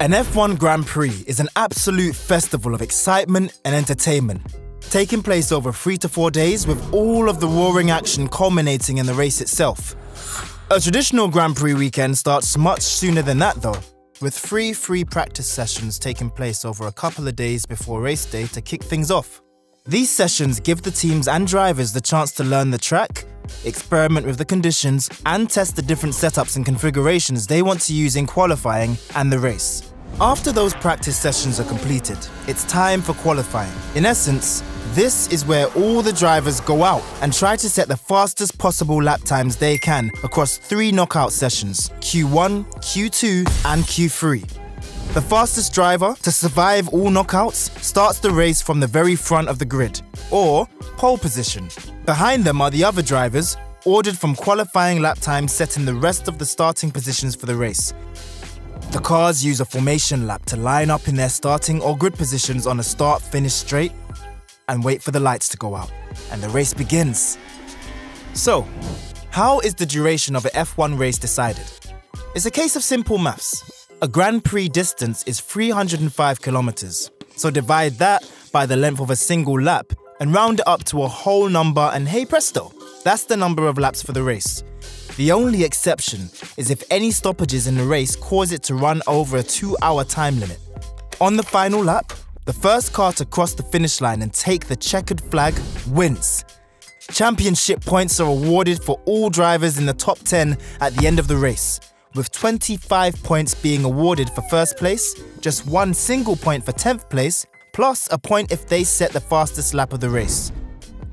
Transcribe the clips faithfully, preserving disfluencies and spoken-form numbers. An F one Grand Prix is an absolute festival of excitement and entertainment, taking place over three to four days with all of the roaring action culminating in the race itself. A traditional Grand Prix weekend starts much sooner than that though, with three free practice sessions taking place over a couple of days before race day to kick things off. These sessions give the teams and drivers the chance to learn the track, experiment with the conditions, and test the different setups and configurations they want to use in qualifying and the race. After those practice sessions are completed, it's time for qualifying. In essence, this is where all the drivers go out and try to set the fastest possible lap times they can across three knockout sessions, Q one, Q two, and Q three. The fastest driver to survive all knockouts starts the race from the very front of the grid, or pole position. Behind them are the other drivers, ordered from qualifying lap times setting the rest of the starting positions for the race. The cars use a formation lap to line up in their starting or grid positions on a start-finish straight and wait for the lights to go out, and the race begins. So, how is the duration of an F one race decided? It's a case of simple maths. A Grand Prix distance is three hundred and five kilometers, so divide that by the length of a single lap and round it up to a whole number and hey presto, that's the number of laps for the race. The only exception is if any stoppages in the race cause it to run over a two hour time limit. On the final lap, the first car to cross the finish line and take the checkered flag wins. Championship points are awarded for all drivers in the top ten at the end of the race, with twenty-five points being awarded for first place, just one single point for tenth place, plus a point if they set the fastest lap of the race.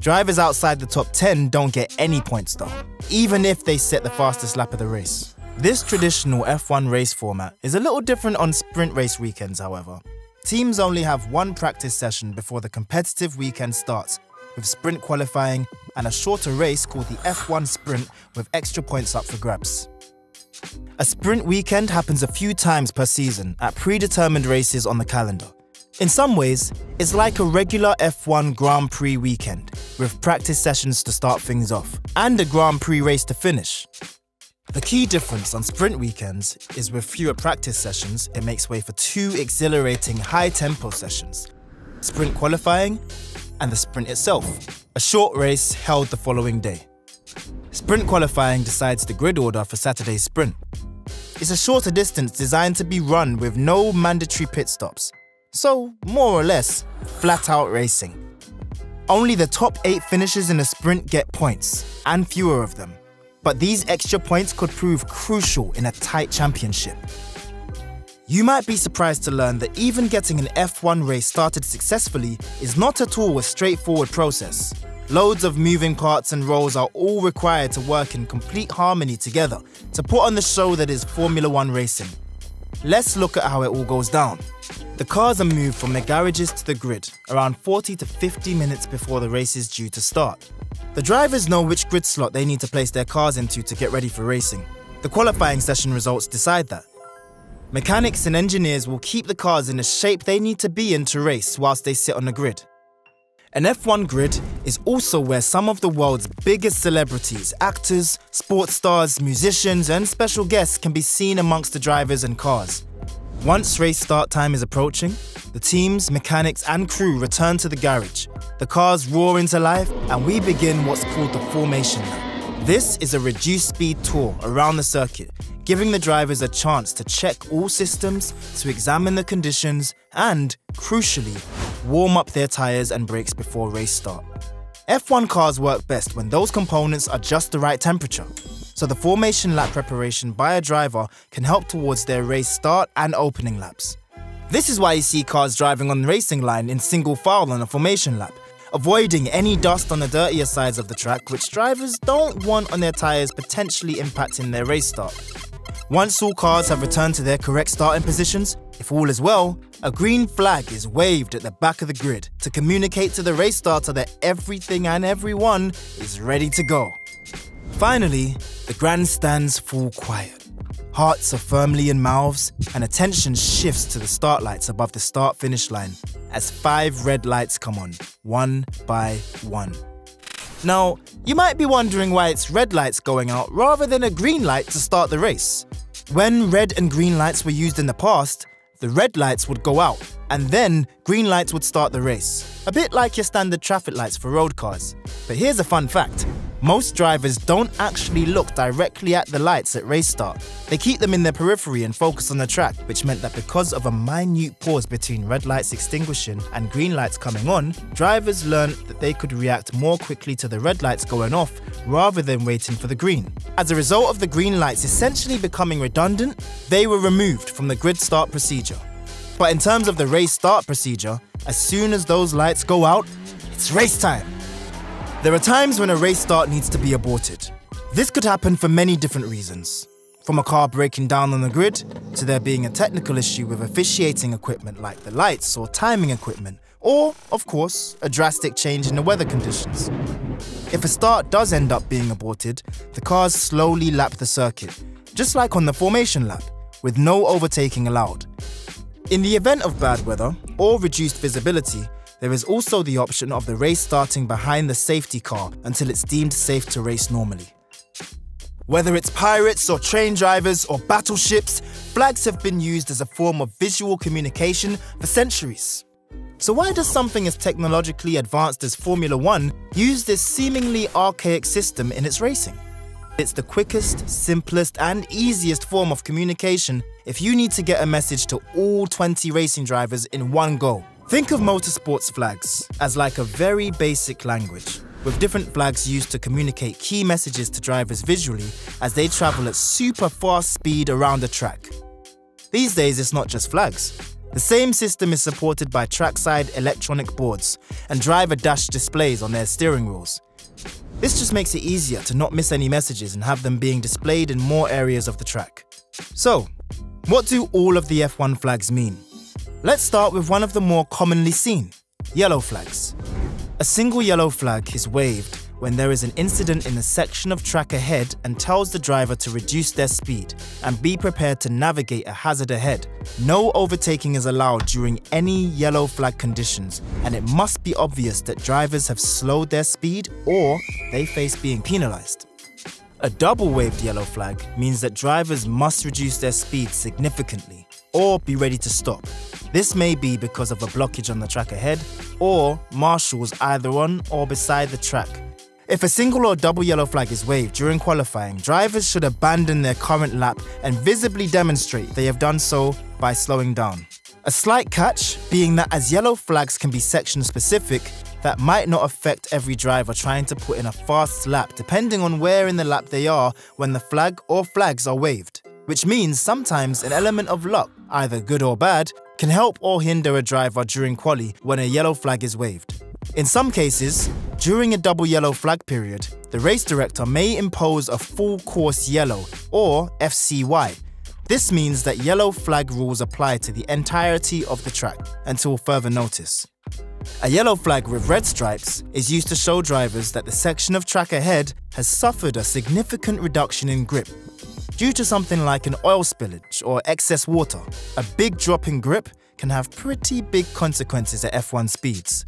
Drivers outside the top ten don't get any points though, even if they set the fastest lap of the race. This traditional F one race format is a little different on sprint race weekends however. Teams only have one practice session before the competitive weekend starts, with sprint qualifying and a shorter race called the F one Sprint with extra points up for grabs. A sprint weekend happens a few times per season at predetermined races on the calendar. In some ways, it's like a regular F one Grand Prix weekend, with practice sessions to start things off, and a Grand Prix race to finish. The key difference on sprint weekends is with fewer practice sessions, it makes way for two exhilarating high-tempo sessions, sprint qualifying and the sprint itself, a short race held the following day. Sprint qualifying decides the grid order for Saturday's sprint. It's a shorter distance designed to be run with no mandatory pit stops, so more or less, flat-out racing. Only the top eight finishers in a sprint get points, and fewer of them, but these extra points could prove crucial in a tight championship. You might be surprised to learn that even getting an F one race started successfully is not at all a straightforward process. Loads of moving parts and roles are all required to work in complete harmony together to put on the show that is Formula One racing. Let's look at how it all goes down. The cars are moved from their garages to the grid around forty to fifty minutes before the race is due to start. The drivers know which grid slot they need to place their cars into to get ready for racing. The qualifying session results decide that. Mechanics and engineers will keep the cars in the shape they need to be in to race whilst they sit on the grid. An F one grid is also where some of the world's biggest celebrities, actors, sports stars, musicians, and special guests can be seen amongst the drivers and cars. Once race start time is approaching, the teams, mechanics, and crew return to the garage. The cars roar into life, and we begin what's called the formation lap. This is a reduced-speed tour around the circuit, giving the drivers a chance to check all systems, to examine the conditions, and, crucially, warm up their tyres and brakes before race start. F one cars work best when those components are just the right temperature, so the formation lap preparation by a driver can help towards their race start and opening laps. This is why you see cars driving on the racing line in single file on a formation lap, avoiding any dust on the dirtier sides of the track which drivers don't want on their tyres potentially impacting their race start. Once all cars have returned to their correct starting positions, if all is well, a green flag is waved at the back of the grid to communicate to the race starter that everything and everyone is ready to go. Finally, the grandstands fall quiet. Hearts are firmly in mouths and attention shifts to the start lights above the start-finish line as five red lights come on, one by one. Now, you might be wondering why it's red lights going out rather than a green light to start the race. When red and green lights were used in the past, the red lights would go out, and then green lights would start the race. A bit like your standard traffic lights for road cars. But here's a fun fact. Most drivers don't actually look directly at the lights at race start. They keep them in their periphery and focus on the track, which meant that because of a minute pause between red lights extinguishing and green lights coming on, drivers learned that they could react more quickly to the red lights going off rather than waiting for the green. As a result of the green lights essentially becoming redundant, they were removed from the grid start procedure. But in terms of the race start procedure, as soon as those lights go out, it's race time! There are times when a race start needs to be aborted. This could happen for many different reasons. From a car breaking down on the grid, to there being a technical issue with officiating equipment like the lights or timing equipment, or, of course, a drastic change in the weather conditions. If a start does end up being aborted, the cars slowly lap the circuit, just like on the formation lap, with no overtaking allowed. In the event of bad weather or reduced visibility, there is also the option of the race starting behind the safety car until it's deemed safe to race normally. Whether it's pirates or train drivers or battleships, flags have been used as a form of visual communication for centuries. So why does something as technologically advanced as Formula One use this seemingly archaic system in its racing? It's the quickest, simplest, and easiest form of communication if you need to get a message to all twenty racing drivers in one go. Think of motorsports flags as like a very basic language, with different flags used to communicate key messages to drivers visually as they travel at super fast speed around a track. These days, it's not just flags. The same system is supported by trackside electronic boards and driver dash displays on their steering wheels. This just makes it easier to not miss any messages and have them being displayed in more areas of the track. So, what do all of the F one flags mean? Let's start with one of the more commonly seen, yellow flags. A single yellow flag is waved when there is an incident in the section of track ahead and tells the driver to reduce their speed and be prepared to navigate a hazard ahead. No overtaking is allowed during any yellow flag conditions, and it must be obvious that drivers have slowed their speed or they face being penalized. A double-waved yellow flag means that drivers must reduce their speed significantly or be ready to stop. This may be because of a blockage on the track ahead or marshals either on or beside the track. If a single or double yellow flag is waved during qualifying, drivers should abandon their current lap and visibly demonstrate they have done so by slowing down. A slight catch being that as yellow flags can be section specific, that might not affect every driver trying to put in a fast lap depending on where in the lap they are when the flag or flags are waved, which means sometimes an element of luck, either good or bad, can help or hinder a driver during quali when a yellow flag is waved. In some cases, during a double yellow flag period, the race director may impose a full course yellow, or F C Y. This means that yellow flag rules apply to the entirety of the track until further notice. A yellow flag with red stripes is used to show drivers that the section of track ahead has suffered a significant reduction in grip, due to something like an oil spillage or excess water. A big drop in grip can have pretty big consequences at F one speeds.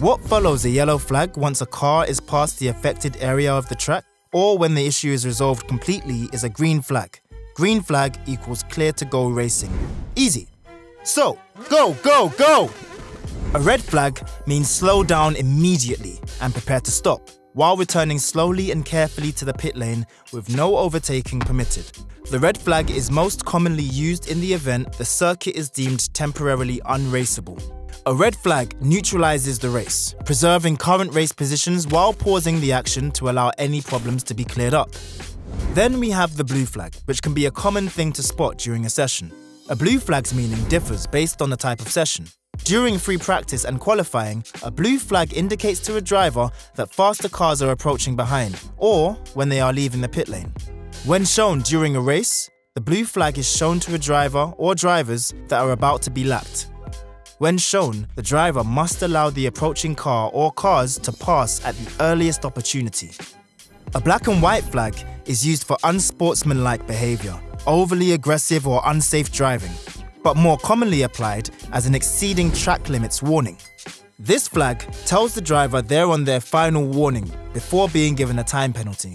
What follows a yellow flag once a car is past the affected area of the track, or when the issue is resolved completely, is a green flag. Green flag equals clear to go racing. Easy. So, go, go, go! A red flag means slow down immediately and prepare to stop, while returning slowly and carefully to the pit lane with no overtaking permitted. The red flag is most commonly used in the event the circuit is deemed temporarily unraceable. A red flag neutralizes the race, preserving current race positions while pausing the action to allow any problems to be cleared up. Then we have the blue flag, which can be a common thing to spot during a session. A blue flag's meaning differs based on the type of session. During free practice and qualifying, a blue flag indicates to a driver that faster cars are approaching behind, or when they are leaving the pit lane. When shown during a race, the blue flag is shown to a driver or drivers that are about to be lapped. When shown, the driver must allow the approaching car or cars to pass at the earliest opportunity. A black and white flag is used for unsportsmanlike behavior, overly aggressive or unsafe driving, but more commonly applied as an exceeding track limits warning. This flag tells the driver they're on their final warning before being given a time penalty.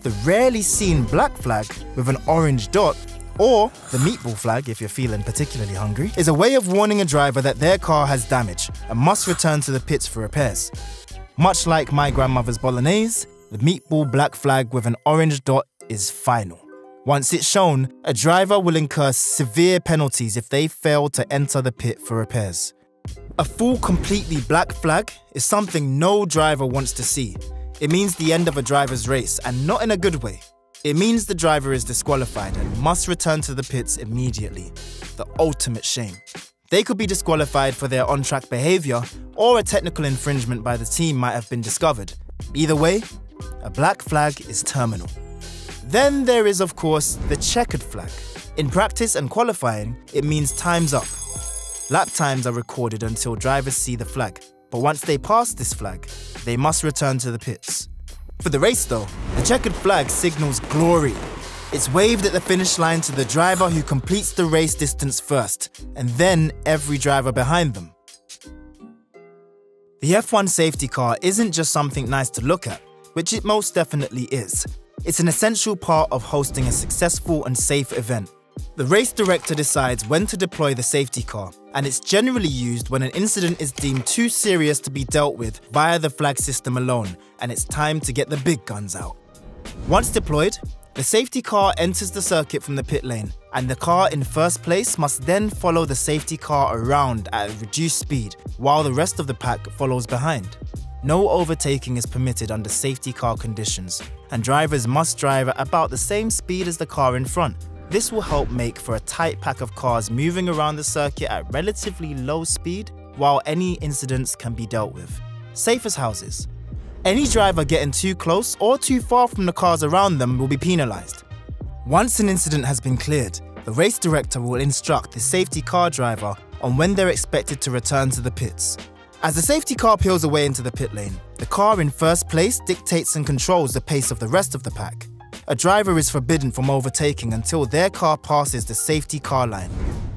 The rarely seen black flag with an orange dot Or the meatball flag, if you're feeling particularly hungry, is a way of warning a driver that their car has damage and must return to the pits for repairs. Much like my grandmother's bolognese, the meatball black flag with an orange dot is final. Once it's shown, a driver will incur severe penalties if they fail to enter the pit for repairs. A full, completely black flag is something no driver wants to see. It means the end of a driver's race, and not in a good way. It means the driver is disqualified and must return to the pits immediately. The ultimate shame. They could be disqualified for their on-track behaviour, or a technical infringement by the team might have been discovered. Either way, a black flag is terminal. Then there is, of course, the checkered flag. In practice and qualifying, it means time's up. Lap times are recorded until drivers see the flag, but once they pass this flag, they must return to the pits. For the race though, the checkered flag signals glory. It's waved at the finish line to the driver who completes the race distance first, and then every driver behind them. The F one safety car isn't just something nice to look at, which it most definitely is. It's an essential part of hosting a successful and safe event. The race director decides when to deploy the safety car, and it's generally used when an incident is deemed too serious to be dealt with via the flag system alone, and it's time to get the big guns out. Once deployed, the safety car enters the circuit from the pit lane, and the car in first place must then follow the safety car around at a reduced speed, while the rest of the pack follows behind. No overtaking is permitted under safety car conditions, and drivers must drive at about the same speed as the car in front. This will help make for a tight pack of cars moving around the circuit at relatively low speed, while any incidents can be dealt with. Safe as houses. Any driver getting too close or too far from the cars around them will be penalised. Once an incident has been cleared, the race director will instruct the safety car driver on when they're expected to return to the pits. As the safety car peels away into the pit lane, the car in first place dictates and controls the pace of the rest of the pack. A driver is forbidden from overtaking until their car passes the safety car line,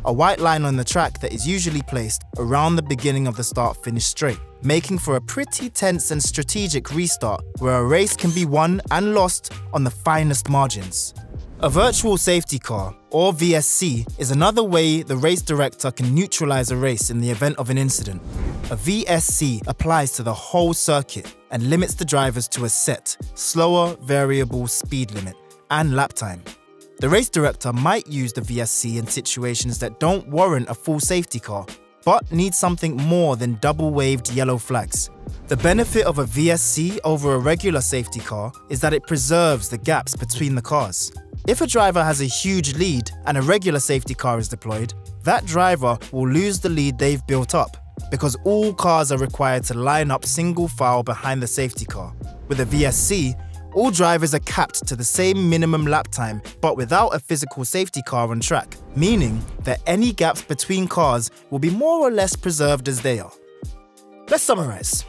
a white line on the track that is usually placed around the beginning of the start-finish straight, making for a pretty tense and strategic restart where a race can be won and lost on the finest margins. A virtual safety car, or V S C, is another way the race director can neutralize a race in the event of an incident. A V S C applies to the whole circuit and limits the drivers to a set, slower variable speed limit and lap time. The race director might use the V S C in situations that don't warrant a full safety car, but need something more than double-waved yellow flags. The benefit of a V S C over a regular safety car is that it preserves the gaps between the cars. If a driver has a huge lead and a regular safety car is deployed, that driver will lose the lead they've built up, because all cars are required to line up single file behind the safety car. With a V S C, all drivers are capped to the same minimum lap time, but without a physical safety car on track, meaning that any gaps between cars will be more or less preserved as they are. Let's summarize.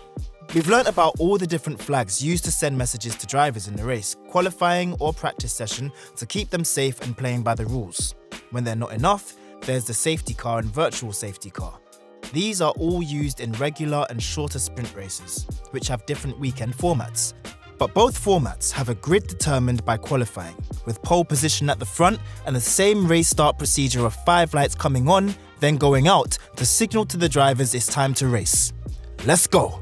We've learnt about all the different flags used to send messages to drivers in the race, qualifying or practice session, to keep them safe and playing by the rules. When they're not enough, there's the safety car and virtual safety car. These are all used in regular and shorter sprint races, which have different weekend formats. But both formats have a grid determined by qualifying, with pole position at the front and the same race start procedure of five lights coming on, then going out to signal to the drivers it's time to race. Let's go!